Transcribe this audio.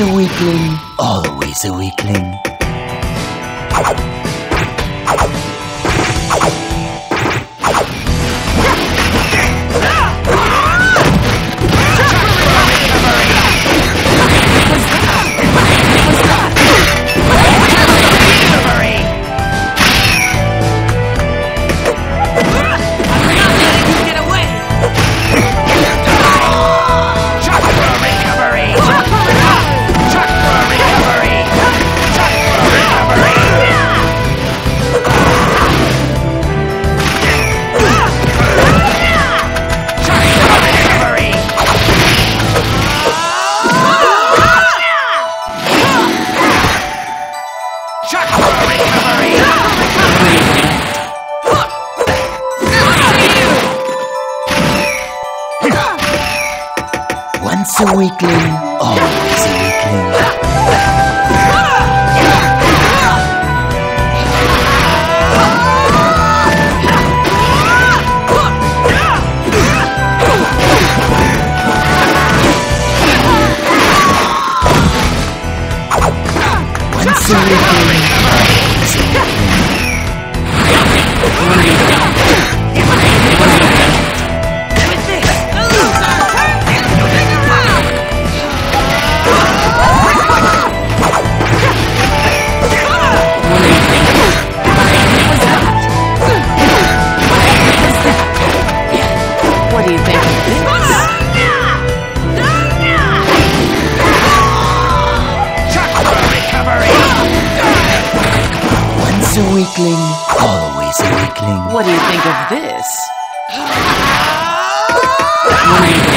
Always a weakling, always a weakling. Once a weakling, always a weakling. Once a weakling, always a weakling. What do you think of this? Chakra recovery! Once a weakling, always a weakling. What do you think of this? What do you think?